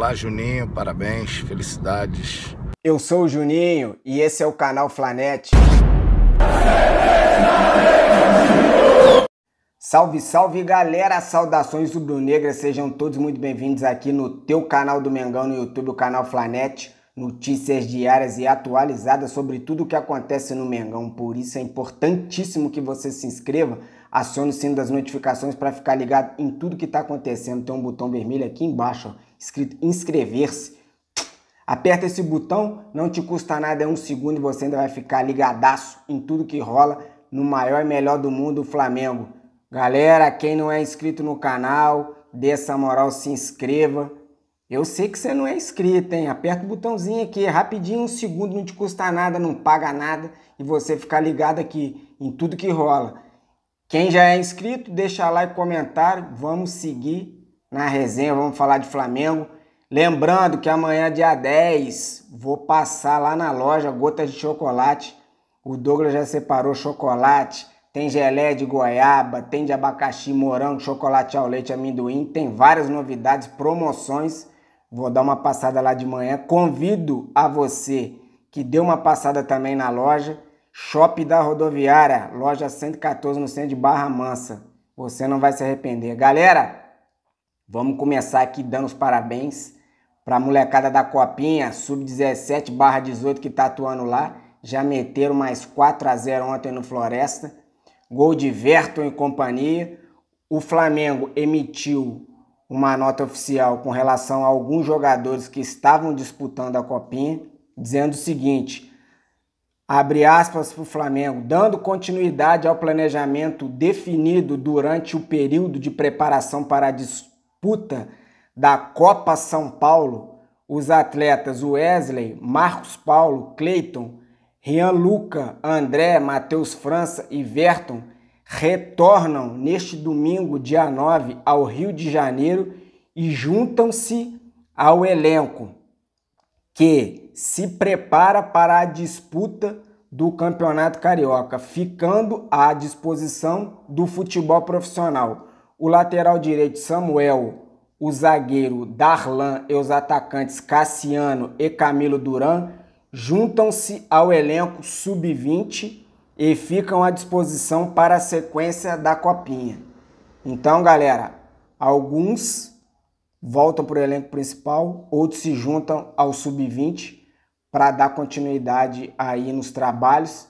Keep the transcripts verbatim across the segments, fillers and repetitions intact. Olá, Juninho, parabéns, felicidades. Eu sou o Juninho e esse é o canal FLAnet. Salve, salve, galera! Saudações rubro-negras, sejam todos muito bem-vindos aqui no teu canal do Mengão no YouTube, o canal FLAnet. Notícias diárias e atualizadas sobre tudo o que acontece no Mengão. Por isso é importantíssimo que você se inscreva, acione o sino das notificações para ficar ligado em tudo que está acontecendo. Tem um botão vermelho aqui embaixo, ó, escrito inscrever-se. Aperta esse botão, não te custa nada, é um segundo e você ainda vai ficar ligadaço em tudo que rola no maior e melhor do mundo, o Flamengo. Galera, quem não é inscrito no canal, dê essa moral, se inscreva. Eu sei que você não é inscrito, hein? Aperta o botãozinho aqui, rapidinho, um segundo, não te custa nada, não paga nada e você fica ligado aqui em tudo que rola. Quem já é inscrito, deixa like e comentário, vamos seguir na resenha, vamos falar de Flamengo. Lembrando que amanhã, dia dez, vou passar lá na loja Gotas de Chocolate. O Douglas já separou chocolate, tem geleia de goiaba, tem de abacaxi, morango, chocolate ao leite, amendoim. Tem várias novidades, promoções. Vou dar uma passada lá de manhã. Convido a você que dê uma passada também na loja. Shopping da Rodoviária, loja cento e quatorze no centro de Barra Mansa. Você não vai se arrepender. Galera, vamos começar aqui dando os parabéns para a molecada da Copinha, sub dezessete barra dezoito, que está atuando lá. Já meteram mais quatro a zero ontem no Floresta. Gol de Verton e companhia. O Flamengo emitiu uma nota oficial com relação a alguns jogadores que estavam disputando a Copinha, dizendo o seguinte, abre aspas para o Flamengo, dando continuidade ao planejamento definido durante o período de preparação para a disputa da Copa São Paulo, os atletas Wesley, Marcos Paulo, Cleiton, Ryan Lucca, André, Matheus França e Verton retornam neste domingo, dia nove, ao Rio de Janeiro e juntam-se ao elenco que se prepara para a disputa do Campeonato Carioca, ficando à disposição do futebol profissional. O lateral direito Samuel, o zagueiro Darlan e os atacantes Cassiano e Camilo Duran juntam-se ao elenco sub vinte e ficam à disposição para a sequência da Copinha. Então, galera, alguns voltam para o elenco principal, outros se juntam ao sub vinte para dar continuidade aí nos trabalhos,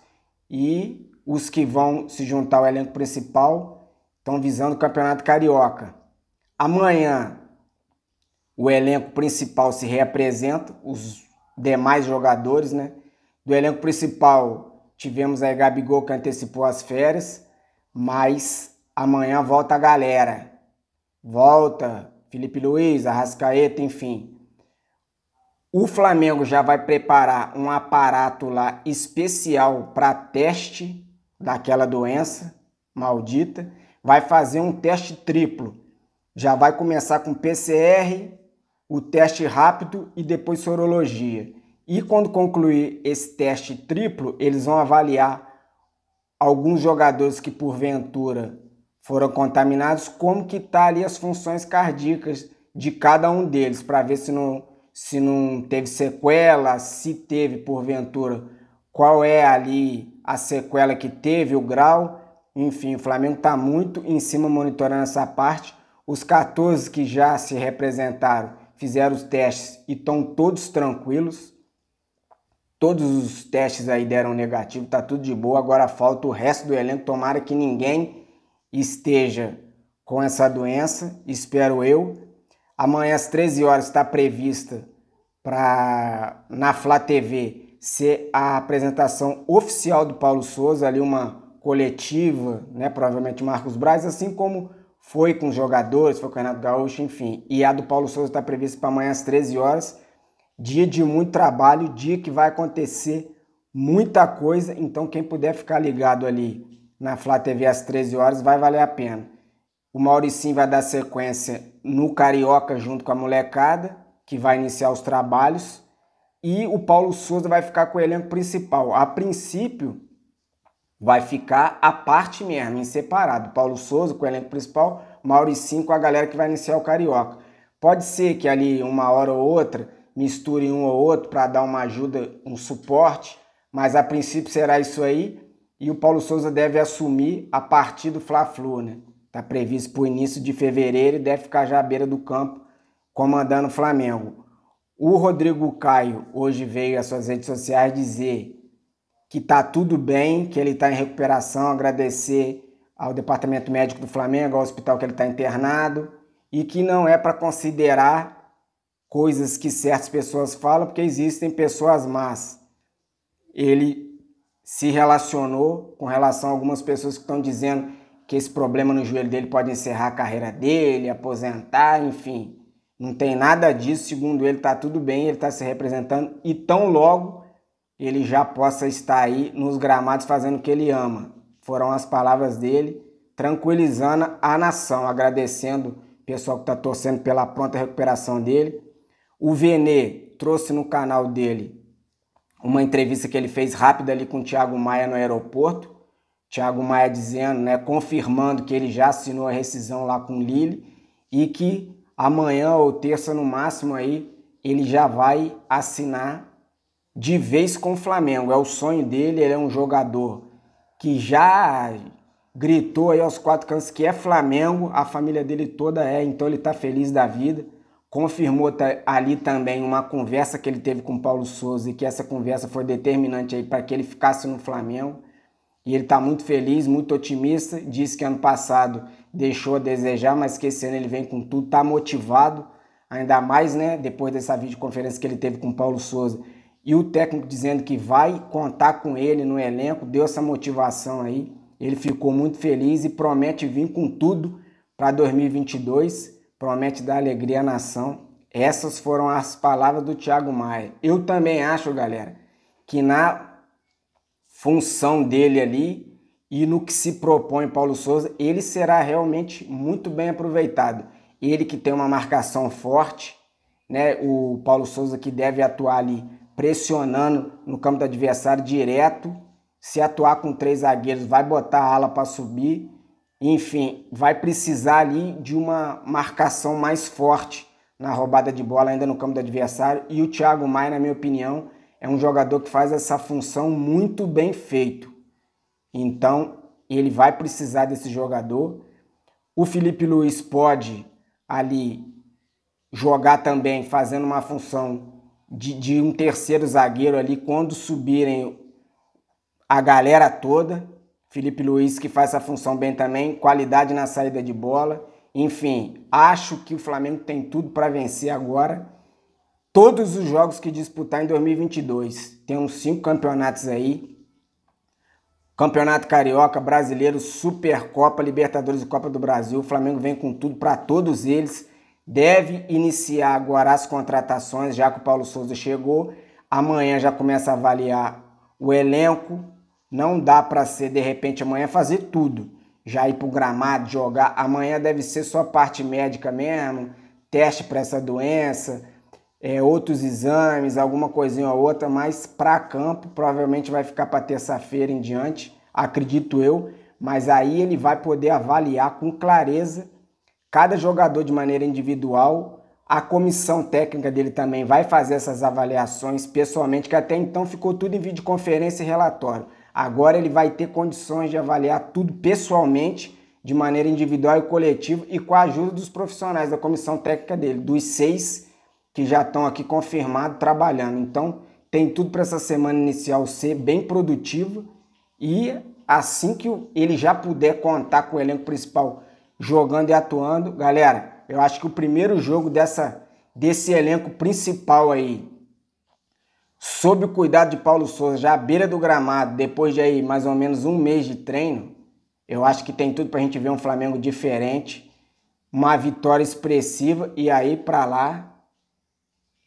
e os que vão se juntar ao elenco principal estão visando o Campeonato Carioca. Amanhã, o elenco principal se reapresenta, os demais jogadores, né? Do elenco principal, tivemos aí Gabigol, que antecipou as férias, mas amanhã volta a galera. Volta Felipe Luís, Arrascaeta, enfim. O Flamengo já vai preparar um aparato lá especial para teste daquela doença maldita. Vai fazer um teste triplo. Já vai começar com P C R, o teste rápido e depois sorologia. E quando concluir esse teste triplo, eles vão avaliar alguns jogadores que porventura foram contaminados, como que tá ali as funções cardíacas de cada um deles, para ver se não, se não teve sequela, se teve porventura, qual é ali a sequela que teve, o grau. Enfim, o Flamengo está muito em cima monitorando essa parte. Os quatorze que já se representaram fizeram os testes e estão todos tranquilos. Todos os testes aí deram negativo, tá tudo de boa. Agora falta o resto do elenco. Tomara que ninguém esteja com essa doença, espero eu. Amanhã às treze horas está prevista para na Flá T V ser a apresentação oficial do Paulo Sousa, ali uma coletiva, né, provavelmente Marcos Braz, assim como foi com os jogadores, foi com o Renato Gaúcho, enfim. E a do Paulo Sousa está prevista para amanhã às treze horas. Dia de muito trabalho, dia que vai acontecer muita coisa. Então quem puder ficar ligado ali na Flá T V às treze horas vai valer a pena. O Mauro Cinco vai dar sequência no Carioca junto com a molecada, que vai iniciar os trabalhos. E o Paulo Sousa vai ficar com o elenco principal. A princípio, vai ficar a parte mesmo, em separado. Paulo Sousa com o elenco principal, Mauro Cinco com a galera que vai iniciar o Carioca. Pode ser que ali uma hora ou outra misture um ou outro para dar uma ajuda, um suporte, mas a princípio será isso aí e o Paulo Sousa deve assumir a partir do Fla-Flu, né? Está previsto para o início de fevereiro e deve ficar já à beira do campo comandando o Flamengo. O Rodrigo Caio hoje veio às suas redes sociais dizer que está tudo bem, que ele está em recuperação, agradecer ao departamento médico do Flamengo, ao hospital que ele está internado, e que não é para considerar coisas que certas pessoas falam, porque existem pessoas más. Ele se relacionou com relação a algumas pessoas que estão dizendo que esse problema no joelho dele pode encerrar a carreira dele, aposentar, enfim. Não tem nada disso, segundo ele está tudo bem, ele está se representando, e tão logo ele já possa estar aí nos gramados fazendo o que ele ama. Foram as palavras dele, tranquilizando a nação, agradecendo o pessoal que está torcendo pela pronta recuperação dele. O Venê trouxe no canal dele uma entrevista que ele fez rápida ali com o Thiago Maia no aeroporto. Thiago Maia dizendo, né, confirmando que ele já assinou a rescisão lá com o Lille e que amanhã ou terça no máximo aí ele já vai assinar de vez com o Flamengo. É o sonho dele, ele é um jogador que já gritou aí aos quatro cantos que é Flamengo, a família dele toda é, então ele está feliz da vida. Confirmou ali também uma conversa que ele teve com o Paulo Sousa e que essa conversa foi determinante aí para que ele ficasse no Flamengo. E ele está muito feliz, muito otimista, disse que ano passado deixou a desejar, mas que esse ano ele vem com tudo, está motivado, ainda mais, né, depois dessa videoconferência que ele teve com o Paulo Sousa. E o técnico dizendo que vai contar com ele no elenco, deu essa motivação aí. Ele ficou muito feliz e promete vir com tudo para dois mil e vinte e dois. Promete dar alegria à nação. Essas foram as palavras do Thiago Maia. Eu também acho, galera, que na função dele ali e no que se propõe Paulo Sousa, ele será realmente muito bem aproveitado. Ele que tem uma marcação forte, né? O Paulo Sousa que deve atuar ali pressionando no campo do adversário direto, se atuar com três zagueiros, vai botar a ala para subir, enfim, vai precisar ali de uma marcação mais forte na roubada de bola ainda no campo do adversário, e o Thiago Maia, na minha opinião, é um jogador que faz essa função muito bem feito, então ele vai precisar desse jogador. O Felipe Luís pode ali jogar também, fazendo uma função De, de um terceiro zagueiro ali, quando subirem a galera toda. Felipe Luís que faz essa função bem também, qualidade na saída de bola. Enfim, acho que o Flamengo tem tudo para vencer agora. Todos os jogos que disputar em dois mil e vinte e dois. Tem uns cinco campeonatos aí. Campeonato Carioca, Brasileiro, Supercopa, Libertadores e Copa do Brasil. O Flamengo vem com tudo para todos eles. Deve iniciar agora as contratações, já que o Paulo Sousa chegou. Amanhã já começa a avaliar o elenco. Não dá para ser, de repente, amanhã fazer tudo. Já ir para o gramado, jogar. Amanhã deve ser só parte médica mesmo, teste para essa doença, é, outros exames, alguma coisinha ou outra. Mas para campo, provavelmente vai ficar para terça-feira em diante, acredito eu. Mas aí ele vai poder avaliar com clareza cada jogador de maneira individual, a comissão técnica dele também vai fazer essas avaliações pessoalmente, que até então ficou tudo em videoconferência e relatório. Agora ele vai ter condições de avaliar tudo pessoalmente, de maneira individual e coletiva, e com a ajuda dos profissionais da comissão técnica dele, dos seis que já estão aqui confirmados, trabalhando. Então tem tudo para essa semana inicial ser bem produtiva, e assim que ele já puder contar com o elenco principal jogando e atuando, galera, eu acho que o primeiro jogo dessa, desse elenco principal aí, sob o cuidado de Paulo Sousa, já à beira do gramado, depois de aí mais ou menos um mês de treino, eu acho que tem tudo pra gente ver um Flamengo diferente, uma vitória expressiva, e aí pra lá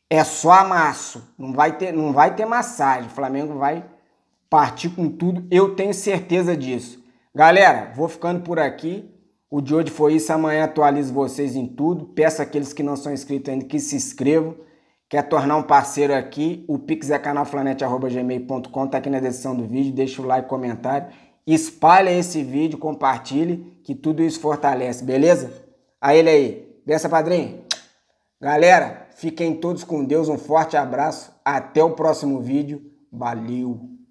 é só amasso, não vai ter, não vai ter massagem, o Flamengo vai partir com tudo, eu tenho certeza disso. Galera, vou ficando por aqui. O de hoje foi isso, amanhã atualizo vocês em tudo. Peço àqueles que não são inscritos ainda que se inscrevam. Quer tornar um parceiro aqui? O Pix é canal flanet arroba gmail ponto com, tá aqui na descrição do vídeo. Deixa o like, comentário. Espalha esse vídeo, compartilhe, que tudo isso fortalece, beleza? A ele aí. Benção, padrinho. Galera, fiquem todos com Deus. Um forte abraço. Até o próximo vídeo. Valeu!